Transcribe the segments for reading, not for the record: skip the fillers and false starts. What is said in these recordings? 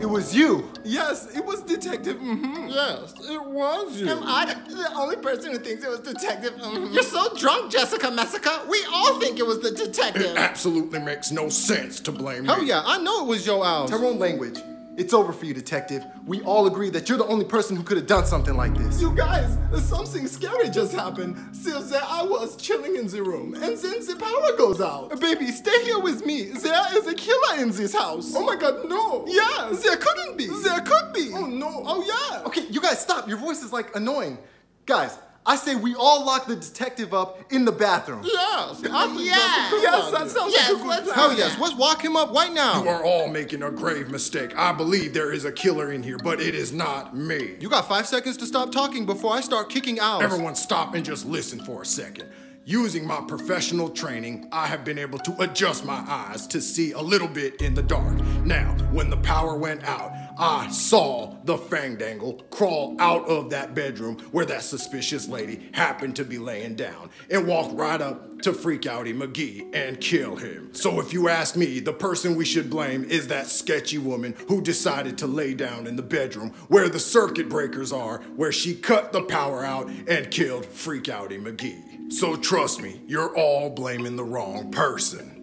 It was you. Yes, it was Detective. Mm-hmm. Yes, it was you. Am I the only person who thinks it was Detective? Mm-hmm. You're so drunk, Jessica Messica. We all think it was the detective. It absolutely makes no sense to blame me. Oh yeah, I know it was your house. Tyrone, language. It's over for you, Detective. We all agree that you're the only person who could have done something like this. You guys, something scary just happened. So there I was chilling in the room, and then the power goes out. Baby, stay here with me. There is a killer in this house. Oh my God, no. Yeah, there couldn't be. There could be. Oh no. Oh yeah. Okay, you guys, stop. Your voice is like annoying. Guys, I say we all lock the detective up in the bathroom. Yes. Yes, that sounds like a good plan. Hell yes. Let's lock him up right now. You are all making a grave mistake. I believe there is a killer in here, but it is not me. You got 5 seconds to stop talking before I start kicking out. Everyone stop and just listen for a second. Using my professional training, I have been able to adjust my eyes to see a little bit in the dark. Now, when the power went out, I saw the Fangdangle crawl out of that bedroom where that suspicious lady happened to be laying down and walk right up to Freak Outie McGee and kill him. So if you ask me, the person we should blame is that sketchy woman who decided to lay down in the bedroom where the circuit breakers are, where she cut the power out and killed Freak Outie McGee. So trust me, you're all blaming the wrong person.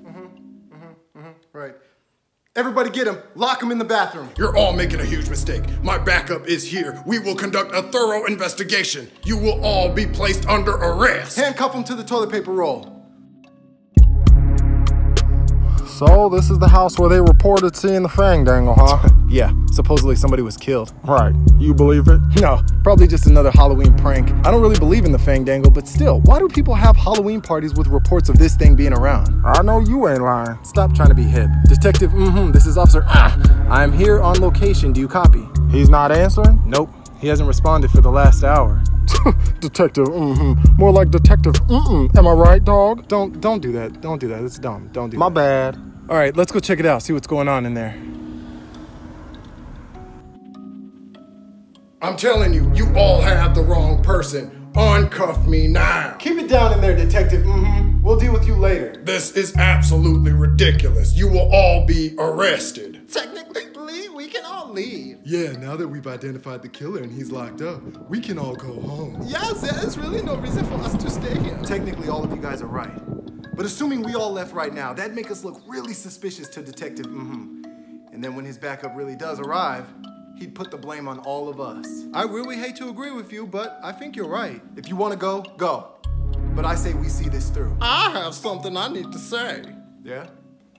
Right. Everybody get him, lock him in the bathroom. You're all making a huge mistake. My backup is here. We will conduct a thorough investigation. You will all be placed under arrest. Handcuff him to the toilet paper roll. So this is the house where they reported seeing the Fangdangle, huh? Yeah, supposedly somebody was killed. Right. You believe it? No, probably just another Halloween prank. I don't really believe in the Fangdangle, but still, why do people have Halloween parties with reports of this thing being around? I know you ain't lying. Stop trying to be hip. Detective, this is Officer, I am here on location. Do you copy? He's not answering? Nope. He hasn't responded for the last hour. Detective, More like Detective, Am I right, dog? Don't do that. Don't do that. It's dumb. Don't do that. My bad. All right, let's go check it out. See what's going on in there. I'm telling you, you all have the wrong person. Uncuff me now. Keep it down in there, Detective. We'll deal with you later. This is absolutely ridiculous. You will all be arrested. Technically, we can all leave. Yeah, now that we've identified the killer and he's locked up, we can all go home. Yeah, there's really no reason for us to stay here. Technically, all of you guys are right. But assuming we all left right now, that'd make us look really suspicious to Detective And then when his backup really does arrive, he'd put the blame on all of us. I really hate to agree with you, but I think you're right. If you want to go, go. But I say we see this through. I have something I need to say. Yeah?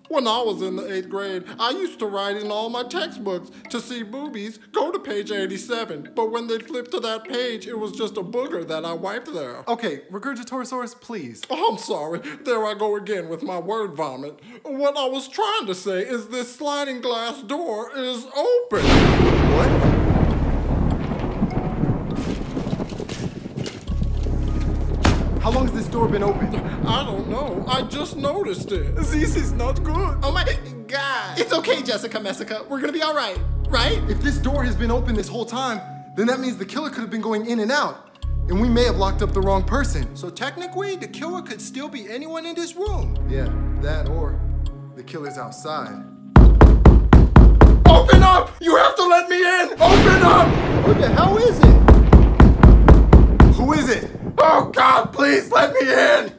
When I was in the 8th grade, I used to write in all my textbooks, to see boobies, go to page 87. But when they flipped to that page, it was just a booger that I wiped there. Okay, Regurgitorosaurus, please. Oh, I'm sorry. There I go again with my word vomit. What I was trying to say is this sliding glass door is open. What? How long has this door been open? I don't know. I just noticed it. This is not good. Oh my God. It's okay, Jessica Messica. We're gonna be all right, right? If this door has been open this whole time, then that means the killer could have been going in and out, and we may have locked up the wrong person. So technically, the killer could still be anyone in this room. Yeah, that or the killer's outside. Open up! You have to let me in! Open up! Who the hell is it? Who is it? Oh God, please let me in!